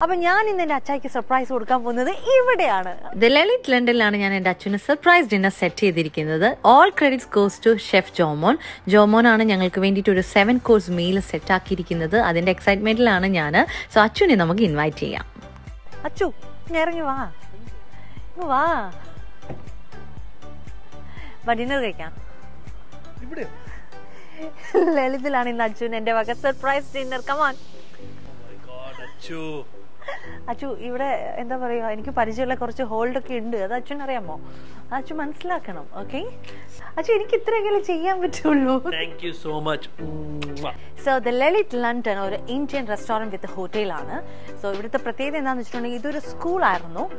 Surprise would come another every day. The Lalit London and Dutchuna surprise dinner set here. All credits goes to Chef Jomon. Jomon and Yangal Kavendi to the 7-course meal set up another than excitement Lana Yana. So Achun in Amagi invite ya. Achu, Neranga. But dinner again. Lalit London and Devaka surprise dinner. Come on. Oh my god, Achu. Achu, I am going to take a hold of you. Okay? Thank you so much. So, the Lalit London is an Indian restaurant with a hotel. So, this is a school.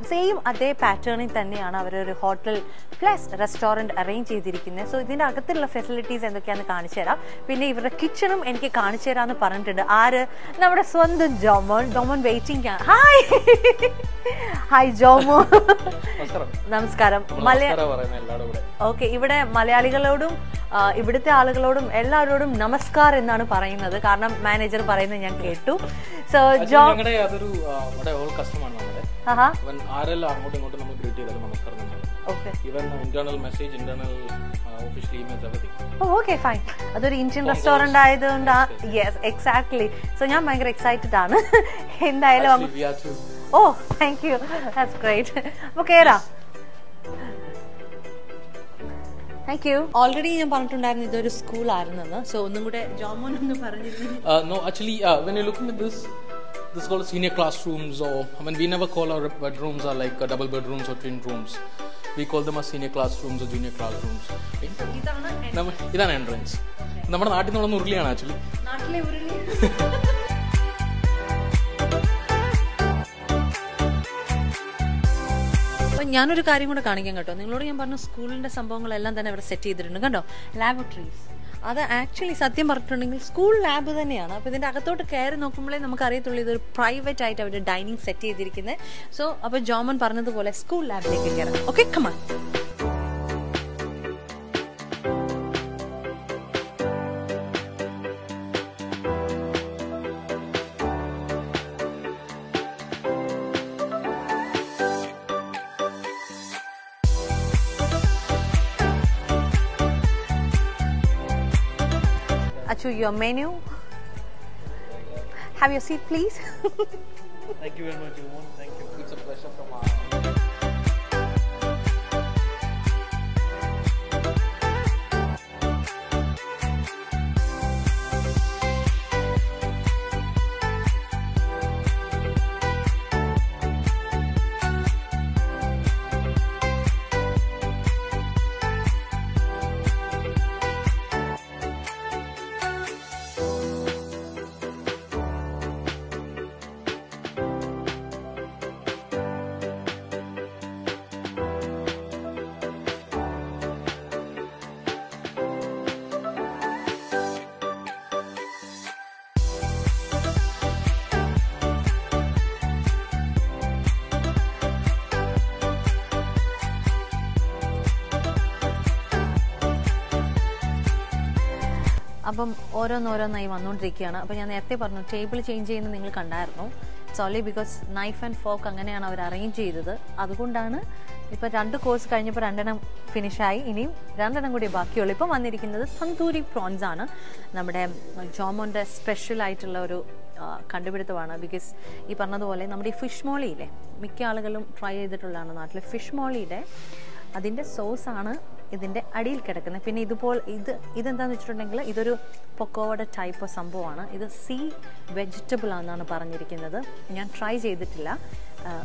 Same pattern is a hotel plus restaurant arranged. So, there are facilities. There is a kitchen. Jomon waiting. Hi! Hi, Jomon. Namaskaram. Okay, here Malayaligalodum, Ibiditha Alagalodum, Ella Rodum, Namaskar in Nanaparina, the Karnam manager Parana Yanketu. So, Jomon, what I hold customer number. When RL are not a great Namaskar. Okay. Even internal message, internal official emails, everything. Oh, okay, fine. That's an Indian restaurant. Yes, exactly. So, I'm very excited. Actually, we are too. Oh, thank you. That's great. Okay, Ra. Thank you. Already, I have a school. So, you have no, actually, when you're looking at this, this is called senior classrooms, or I mean, we never call our bedrooms are like double bedrooms or twin rooms. We call them as senior classrooms or junior classrooms. This is an entrance. We are actually. Actually. I will tell you about the school and the laboratories. Actually, the school lab is a private dining set. So, Jomon is a school lab. Okay, come on. Achu, your menu. Have your seat, please. Thank you very much, Jomon. Thank you. It's a pleasure from our. It's only because knife and fork are arranged. That's why we have two courses and finish. We have tandoori prawns. We have Jomon's special item. Because we have fish molly. We try fish molly. That sauce is in the adil catacana. Pin either than the children, either a pocoa type or samboana, either sea vegetable anana paranjik another, and try the tilla,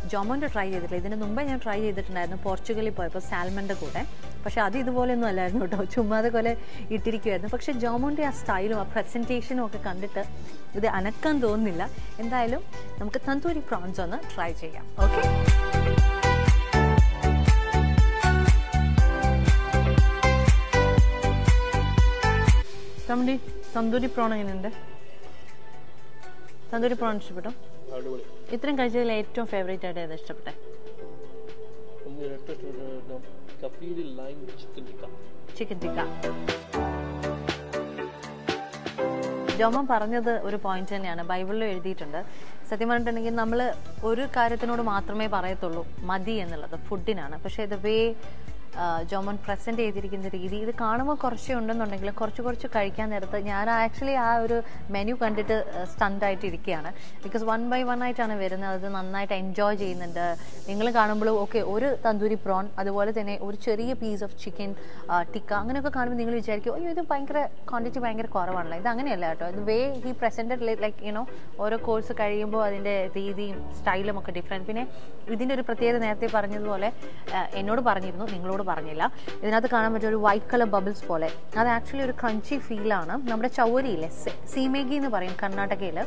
Jomon to try the then Mumbai and try the Tanana, Portugal purpose, salmon the good, Pashadi the wall in the Lerno, Chuma the Colle, Itiriku, the Paksha Jomon to a style or presentation of a conductor with the Anakan don nilla, and the Ilum, Namkatanturi prawns on a try jaya. Okay. Tandoori prawn is tandoori prawn. This favorite Kapiri lime chicken tikka. Jomon Paranada or point and Bible editor. Satimantan in Namla or Karatano Matrame Paratolo, Madi and the food dinner. Pasha the way Jomon present editing the Ridi, the Karnama Korshi under the Negla Korchukorchu Karikan, Yana actually have a menu candidate stunt Tirikana because one by one night and a very another night enjoy in the England Karnambo, okay, or tandoori prawn, otherwise, or cherry piece of chicken tikka. I'm going to come with English jerky, or you the Pankra quantity banker Koravan like the way he presented, like you know, or a course of Karimbo in the style of a different pinna within the Pratia and Ate Paranil, Enodo Paranino, England. Another kind of white color bubbles. That's actually a crunchy feel. We have a chowari, sea maggi in the Karnataka.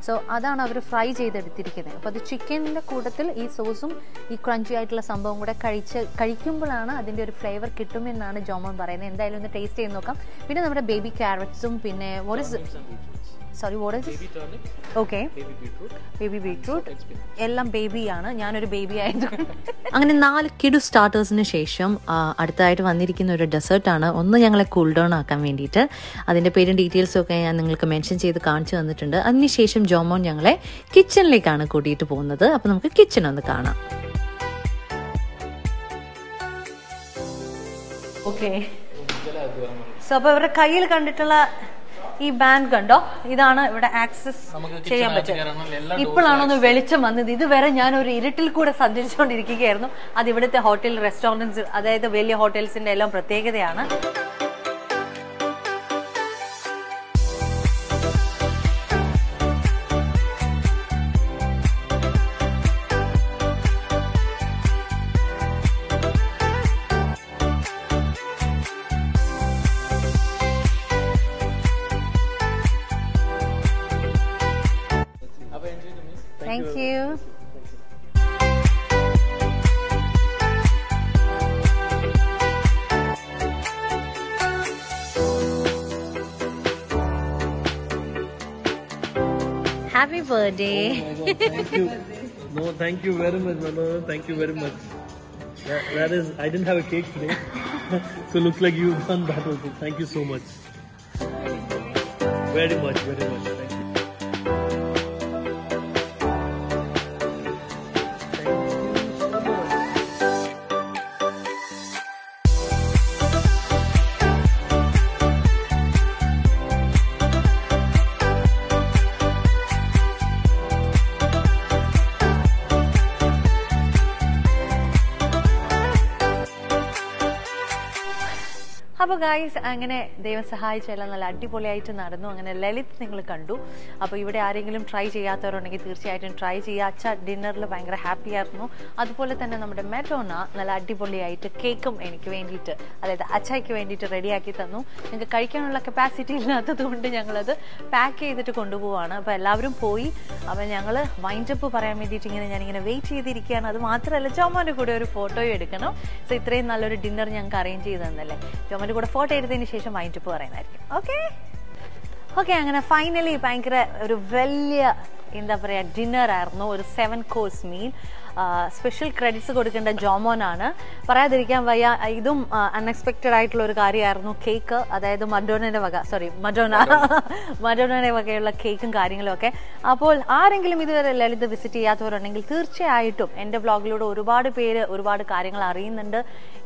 So that's a fry. But the chicken in the Kodatil is also a crunchy item. It's a flavor kitum in a Jomon Barana and then the taste in the cup. We have a baby carrots. What is it? Sorry, what is baby turnip. Okay. Baby beetroot. Baby beetroot. Ellam baby aanu. Njan oru baby aayidukku. Angane naal kidu starters nu shesham aduthayittu vannirikkuna oru dessert aanu. Onnu njangale cool down aakkan vendite. Adinte pere details okke njan ningalku mention cheyidu kaanichu vannittunde. Adinu shesham Jomon njangale kitchen lekkaanu kootittu povunathu. Appo namukku kitchen onnu kaana. Okay. So appo avara kayil kandittulla this band is access. This is the hotel restaurants, the Valley hotels. Thank you. Happy birthday. Oh my God, thank you. No, thank you very much, Mama. Thank you very much. That is, I didn't have a cake today. So looks like you won that also. Thank you so much. Very much, very much. Thank you. Hello guys, I am going to try to Lalit. If you try to try it, dinner will be happy. That's why we have to make a cake. That's why we have to ready it. We have a capacity to pack it. We have to wait for it. I will arrange a photo. Okay? Okay, finally, I have a dinner, a 7-course meal. Special credits to Jomon. Unexpected cake. That's Madonna. Sorry, Madonna. Madonna cake and garden. Okay. Lalit visit end of vlog load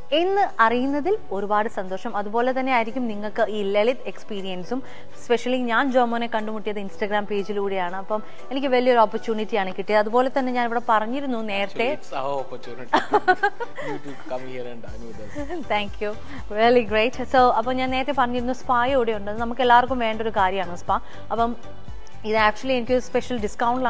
in Arinadil, Urubad Sandosham, Adbola than Arikim Ningaka, Lalit experience, especially Nyan Jomone Kandamutia, the Instagram page Ludiana Pum, and give value opportunity Anakita, the Bola than Yanava Paranir, no air tape. It's our opportunity to come here and dine with us. Thank you. Really great. So, upon Yanate Panir Spa, Udionda, Namakalarko Mandra Kariana Spa, upon actually a special discount 50%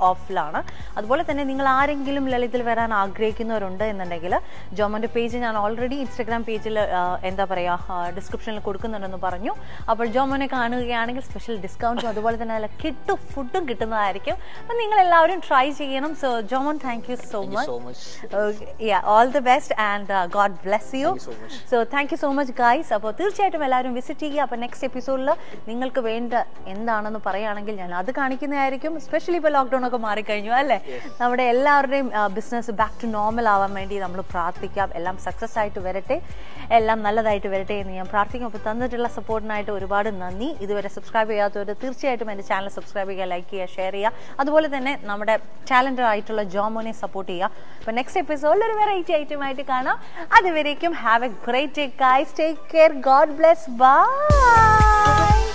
off. Lana. Adbola then Aringilum Lalitil Vera Agrek in the Runda in the Negala. Jomon page and already Instagram page in the description Kurkun and the Parano. Upper Jomon special discount for the world than a kid to food to get in the Aricum. And Ningle allowed him try again. So, Jomon, thank you so much. Thank you so much. Okay. Yeah, all the best and God bless you. Thank you so much. So, thank you so much, guys. Upper Thursday to Malarum visit up next episode. Venda in the Anna Parayanangil, the Kanikin Aricum, especially for lockdown of Maricana. Now, Ella business back to normal our Mendi, Namlo Prathika, Elam success side to Verete, Elam Nala to Verete, and Prathika of Thunder support night to Ribad Nani, either a subscriber to the Thirty item and the channel subscribing like a share. Otherwise, then Namada challenger Itola Jomon support here. But next episode, variety item I Kana, other Vericum, have a great day, guys. Take care. God bless. Bye.